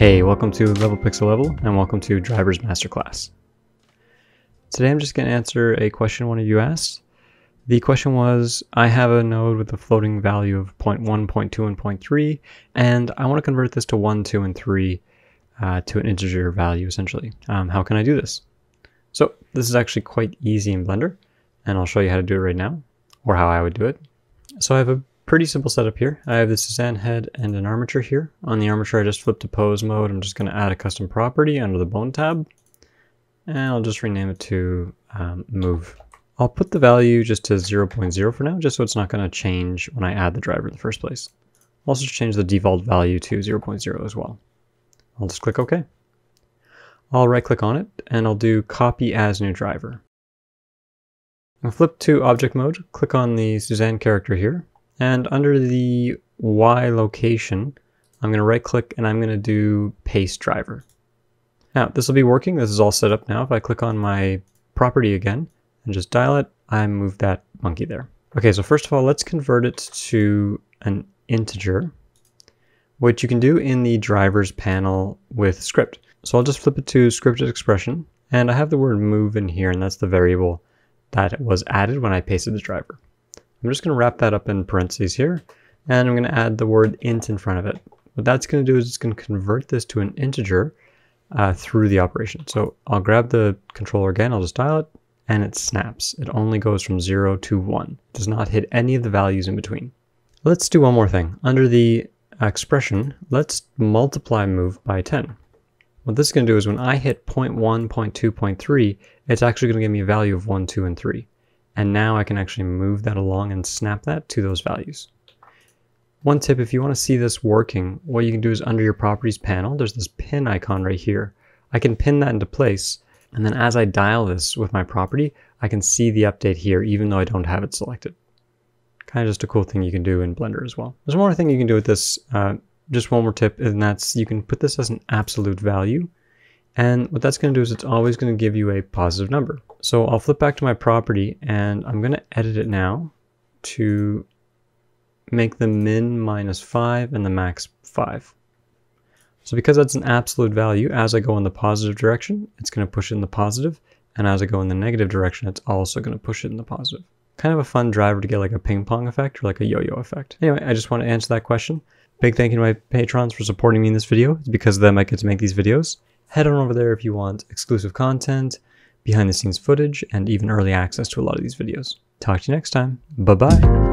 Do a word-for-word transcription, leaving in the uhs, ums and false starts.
Hey, welcome to Level Pixel Level and welcome to Driver's Masterclass. Today I'm just going to answer a question one of you asked. The question was, I have a node with a floating value of zero point one, zero point two, and zero point three, and I want to convert this to one, two, and three uh, to an integer value essentially. Um, how can I do this? So this is actually quite easy in Blender, and I'll show you how to do it right now, or how I would do it. So I have a pretty simple setup here. I have the Suzanne head and an armature here. On the armature, I just flipped to pose mode. I'm just going to add a custom property under the bone tab, and I'll just rename it to um, move. I'll put the value just to zero point zero for now, just so it's not going to change when I add the driver in the first place. I'll also change the default value to zero point zero as well. I'll just click OK. I'll right click on it and I'll do copy as new driver. I'll flip to object mode, click on the Suzanne character here. And under the Y location, I'm going to right click and I'm going to do paste driver. Now this will be working. This is all set up now. If I click on my property again and just dial it, I move that monkey there. Okay, so first of all, let's convert it to an integer, which you can do in the drivers panel with script. So I'll just flip it to scripted expression, and I have the word move in here, and that's the variable that was added when I pasted the driver. I'm just going to wrap that up in parentheses here, and I'm going to add the word int in front of it. What that's going to do is it's going to convert this to an integer uh, through the operation. So I'll grab the controller again, I'll just dial it, and it snaps. It only goes from zero to one. It does not hit any of the values in between. Let's do one more thing. Under the expression, let's multiply move by ten. What this is going to do is when I hit zero point one, zero point two, zero point three, it's actually going to give me a value of one, two, and three. And now I can actually move that along and snap that to those values. One tip, if you want to see this working, what you can do is under your properties panel, there's this pin icon right here. I can pin that into place, and then as I dial this with my property, I can see the update here, even though I don't have it selected. Kind of just a cool thing you can do in Blender as well. There's one more thing you can do with this, uh, just one more tip, and that's you can put this as an absolute value. And what that's going to do is it's always going to give you a positive number. So I'll flip back to my property and I'm going to edit it now to make the min minus five and the max five. So because that's an absolute value, as I go in the positive direction, it's going to push it in the positive. And as I go in the negative direction, it's also going to push it in the positive. Kind of a fun driver to get like a ping pong effect or like a yo-yo effect. Anyway, I just want to answer that question. Big thank you to my patrons for supporting me in this video. It's because of them I get to make these videos. Head on over there if you want exclusive content, behind the scenes footage, and even early access to a lot of these videos. Talk to you next time. Bye-bye.